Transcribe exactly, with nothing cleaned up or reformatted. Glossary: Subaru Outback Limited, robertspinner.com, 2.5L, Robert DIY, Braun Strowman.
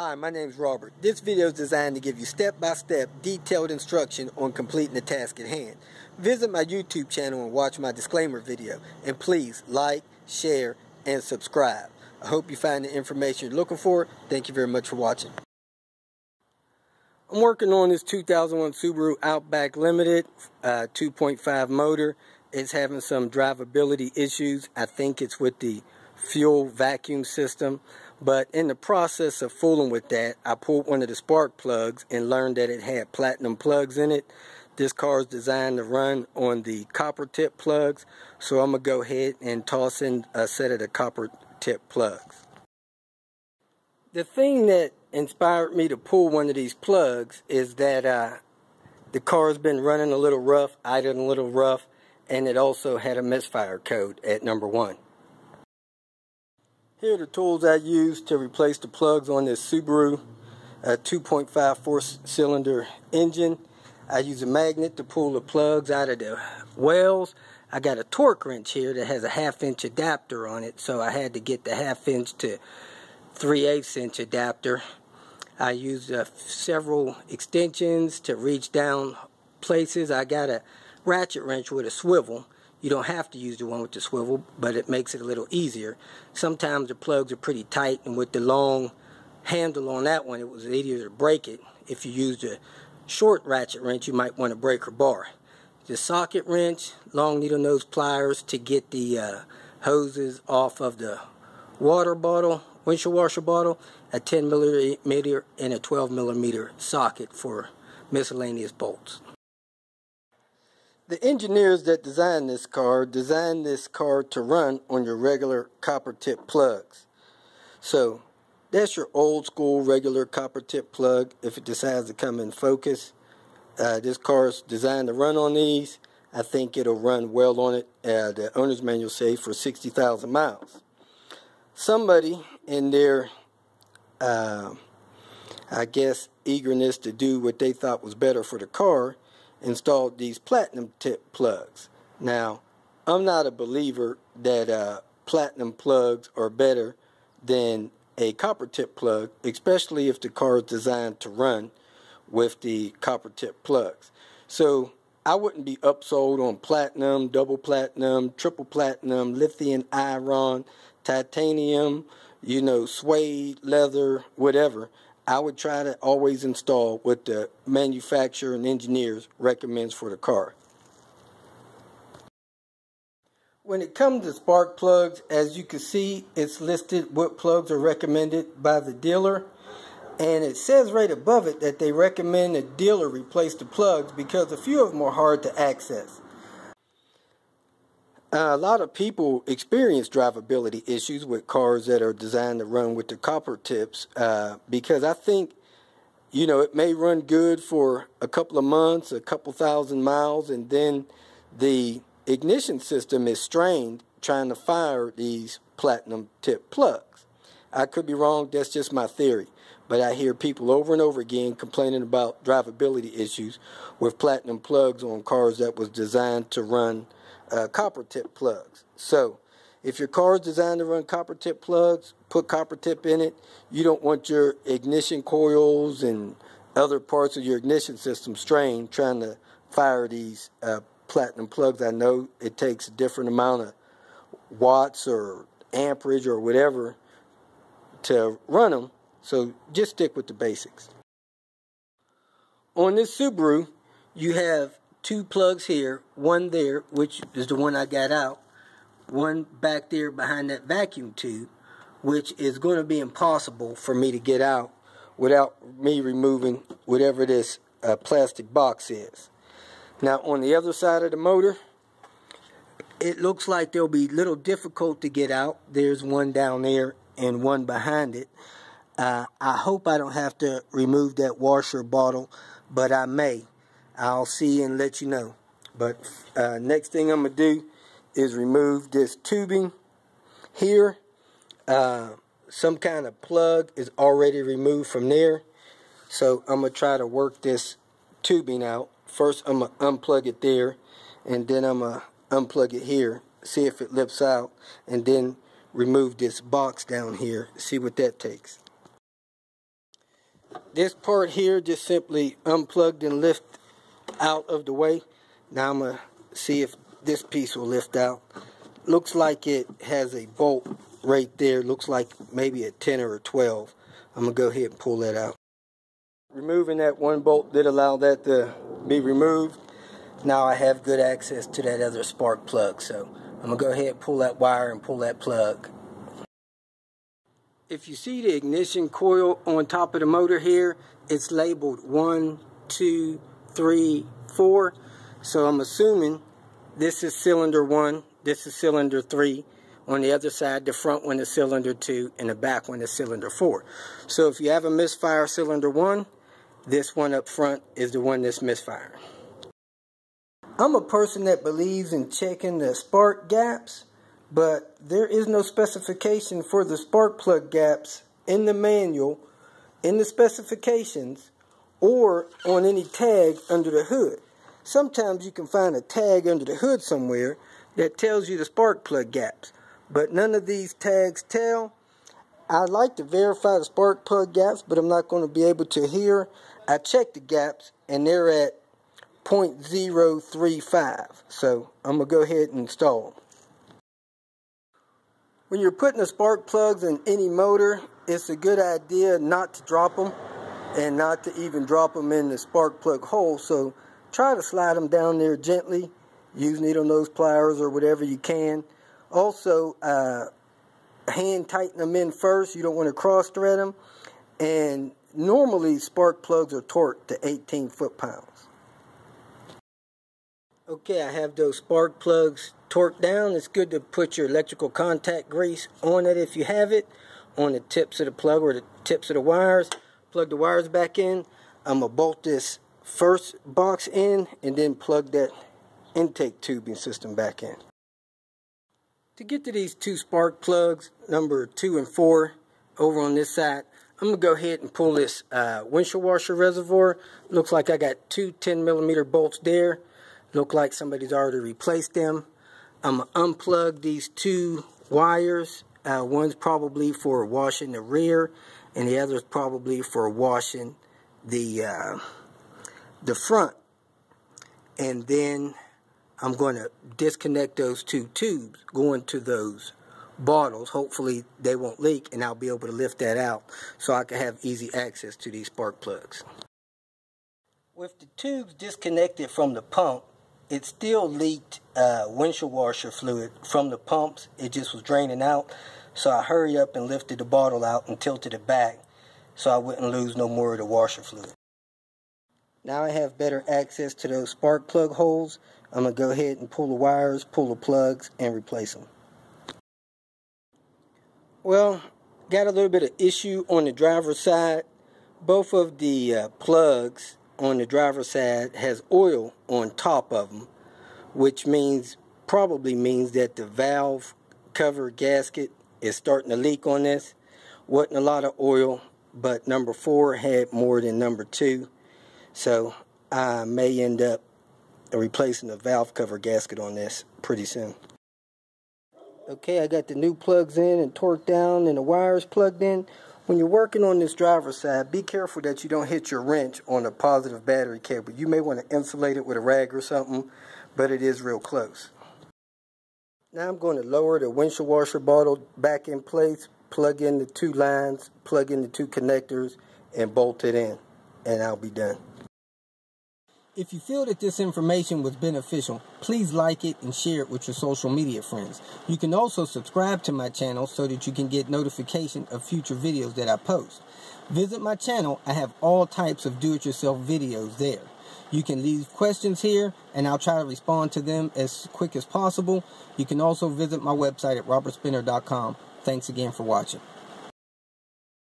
Hi, my name is Robert. This video is designed to give you step-by-step detailed instruction on completing the task at hand. Visit my YouTube channel and watch my disclaimer video. And please like, share, and subscribe. I hope you find the information you're looking for. Thank you very much for watching. I'm working on this two thousand one Subaru Outback Limited uh, two point five motor. It's having some drivability issues. I think it's with the fuel vacuum system. But in the process of fooling with that, I pulled one of the spark plugs and learned that it had platinum plugs in it. This car is designed to run on the copper tip plugs, so I'm going to go ahead and toss in a set of the copper tip plugs. The thing that inspired me to pull one of these plugs is that uh, the car has been running a little rough, idling a little rough, and it also had a misfire code at number one. Here are the tools I used to replace the plugs on this Subaru uh, two point five four-cylinder engine. I use a magnet to pull the plugs out of the wells. I got a torque wrench here that has a half-inch adapter on it, so I had to get the half-inch to three-eighths inch adapter. I used uh, several extensions to reach down places. I got a ratchet wrench with a swivel. You don't have to use the one with the swivel, but it makes it a little easier. Sometimes the plugs are pretty tight, and with the long handle on that one, it was easier to break it. If you use the short ratchet wrench, you might want to break her bar. The socket wrench, long needle nose pliers to get the uh, hoses off of the water bottle, windshield washer bottle, a ten millimeter and a twelve millimeter socket for miscellaneous bolts. The engineers that designed this car, designed this car to run on your regular copper tip plugs. So, that's your old school regular copper tip plug if it decides to come in focus. Uh, this car is designed to run on these. I think it'll run well on it, uh, the owner's manual says, for sixty thousand miles. Somebody in their, uh, I guess, eagerness to do what they thought was better for the car, installed these platinum tip plugs. Now, I'm not a believer that uh, platinum plugs are better than a copper tip plug, especially if the car is designed to run with the copper tip plugs. So, I wouldn't be upsold on platinum, double platinum, triple platinum, lithium, iron, titanium, you know, suede, leather, whatever. I would try to always install what the manufacturer and engineers recommends for the car. When it comes to spark plugs, as you can see, it's listed what plugs are recommended by the dealer. And it says right above it that they recommend the dealer replace the plugs because a few of them are hard to access. Uh, a lot of people experience drivability issues with cars that are designed to run with the copper tips uh, because I think, you know, it may run good for a couple of months, a couple thousand miles, and then the ignition system is strained trying to fire these platinum tip plugs. I could be wrong, that's just my theory, but I hear people over and over again complaining about drivability issues with platinum plugs on cars that was designed to run Uh, copper tip plugs. So if your car is designed to run copper tip plugs, put copper tip in it. You don't want your ignition coils and other parts of your ignition system strained trying to fire these uh, platinum plugs. I know it takes a different amount of watts or amperage or whatever to run them, so just stick with the basics. On this Subaru, you have two plugs here, one there, which is the one I got out, one back there behind that vacuum tube, which is going to be impossible for me to get out without me removing whatever this uh, plastic box is. Now, on the other side of the motor, it looks like there'll be little difficult to get out. There's one down there and one behind it. Uh, I hope I don't have to remove that washer bottle, but I may. I'll see and let you know. But uh, next thing I'm going to do is remove this tubing here. Uh, some kind of plug is already removed from there. So I'm going to try to work this tubing out. First I'm going to unplug it there. And then I'm going to unplug it here. See if it lifts out. And then remove this box down here. See what that takes. this part here just simply unplugged and lift out of the way. Now I'm gonna see if this piece will lift out. Looks like it has a bolt right there. Looks like maybe a ten or a twelve. I'm gonna go ahead and pull that out. Removing that one bolt did allow that to be removed. Now I have good access to that other spark plug, so I'm gonna go ahead and pull that wire and pull that plug. If you see the ignition coil on top of the motor here, it's labeled one, two, three, four. So I'm assuming this is cylinder one, this is cylinder three. On the other side, the front one is cylinder two, and the back one is cylinder four. So if you have a misfire cylinder one, this one up front is the one that's misfiring. I'm a person that believes in checking the spark gaps, but there is no specification for the spark plug gaps in the manual, in the specifications, or on any tag under the hood. Sometimes you can find a tag under the hood somewhere that tells you the spark plug gaps, but none of these tags tell. I'd like to verify the spark plug gaps, but I'm not going to be able to here. I checked the gaps, and they're at zero point zero three five, so I'm going to go ahead and install them. When you're putting the spark plugs in any motor, it's a good idea not to drop them and not to even drop them in the spark plug hole, so try to slide them down there gently. Use needle nose pliers or whatever you can. Also, uh, hand tighten them in first. You don't want to cross thread them. And normally spark plugs are torqued to eighteen foot pounds. Okay, I have those spark plugs torqued down. It's good to put your electrical contact grease on it if you have it, on the tips of the plug or the tips of the wires. Plug the wires back in. I'm going to bolt this first box in and then plug that intake tubing system back in. To get to these two spark plugs, number two and four, over on this side, I'm going to go ahead and pull this uh, windshield washer reservoir. Looks like I got two ten millimeter bolts there. Look like somebody's already replaced them. I'm going to unplug these two wires. Uh, one's probably for washing the rear, and the other's probably for washing the, uh, the front. And then I'm going to disconnect those two tubes going to those bottles. Hopefully they won't leak and I'll be able to lift that out so I can have easy access to these spark plugs. With the tubes disconnected from the pump, it still leaked uh, windshield washer fluid from the pumps. It just was draining out. So I hurried up and lifted the bottle out and tilted it back so I wouldn't lose no more of the washer fluid. Now I have better access to those spark plug holes. I'm going to go ahead and pull the wires, pull the plugs, and replace them. Well, got a little bit of issue on the driver's side. Both of the uh, plugs on the driver's side has oil on top of them, which means, probably means that the valve cover gasket is starting to leak on this. Wasn't a lot of oil, but number four had more than number two. So I may end up replacing the valve cover gasket on this pretty soon. Okay, I got the new plugs in and torqued down and the wires plugged in. When you're working on this driver's side, be careful that you don't hit your wrench on a positive battery cable. You may want to insulate it with a rag or something, but it is real close. Now I'm going to lower the windshield washer bottle back in place, plug in the two lines, plug in the two connectors, and bolt it in, and I'll be done. If you feel that this information was beneficial, please like it and share it with your social media friends. You can also subscribe to my channel so that you can get notification of future videos that I post. Visit my channel. I have all types of do-it-yourself videos there. You can leave questions here, and I'll try to respond to them as quick as possible. You can also visit my website at robert spinner dot com. Thanks again for watching.